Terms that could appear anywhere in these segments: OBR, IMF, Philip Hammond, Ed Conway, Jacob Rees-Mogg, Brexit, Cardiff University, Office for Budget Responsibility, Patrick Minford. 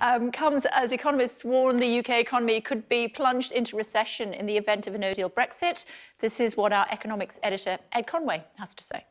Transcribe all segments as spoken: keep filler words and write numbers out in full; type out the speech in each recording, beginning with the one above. Um, comes as economists warn the U K economy could be plunged into recession in the event of a no-deal Brexit. This is what our economics editor, Ed Conway, has to say.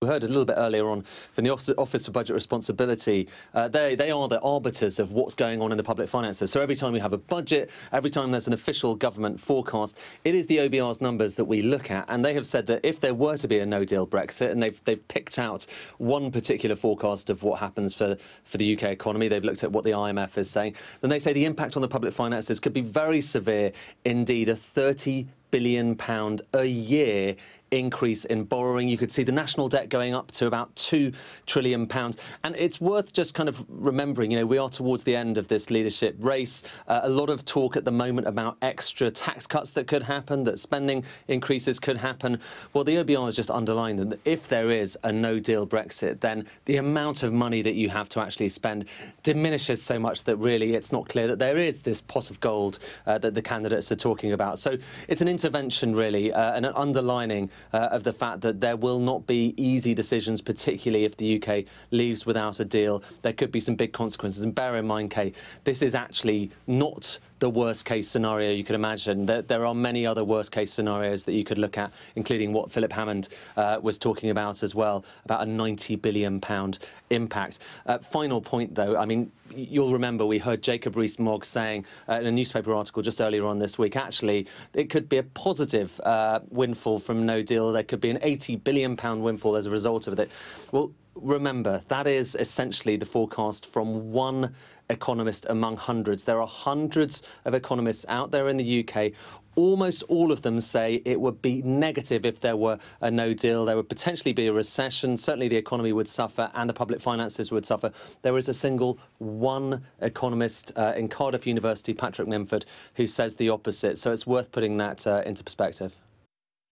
We heard a little bit earlier on from the Office for Budget Responsibility. Uh, they, they are the arbiters of what's going on in the public finances. So every time we have a budget, every time there's an official government forecast, it is the O B R's numbers that we look at. And they have said that if there were to be a no-deal Brexit, and they've, they've picked out one particular forecast of what happens for, for the U K economy, they've looked at what the I M F is saying, then they say the impact on the public finances could be very severe indeed, a thirty billion pounds a year increase in borrowing. You could see the national debt going up to about two trillion pounds. And it's worth just kind of remembering, you know, we are towards the end of this leadership race. Uh, a lot of talk at the moment about extra tax cuts that could happen, that spending increases could happen. Well, the O B R has just underlined that if there is a no-deal Brexit, then the amount of money that you have to actually spend diminishes so much that really it's not clear that there is this pot of gold uh, that the candidates are talking about. So it's an intervention, really, uh, and an underlining Uh, of the fact that there will not be easy decisions, particularly if the U K leaves without a deal. There could be some big consequences. And bear in mind, Kate, this is actually not the worst-case scenario you could imagine. There, there are many other worst-case scenarios that you could look at, including what Philip Hammond uh, was talking about as well, about a ninety billion pound impact. Uh, final point, though, I mean, you'll remember we heard Jacob Rees-Mogg saying uh, in a newspaper article just earlier on this week, actually, it could be a positive uh, windfall from no deal. There could be an eighty billion pound windfall as a result of it. Well, remember, that is essentially the forecast from one economist among hundreds. There are hundreds of economists out there in the U K. Almost all of them say it would be negative if there were a no deal. There would potentially be a recession. Certainly the economy would suffer and the public finances would suffer. There is a single one economist uh, in Cardiff University, Patrick Minford, who says the opposite. So it's worth putting that uh, into perspective.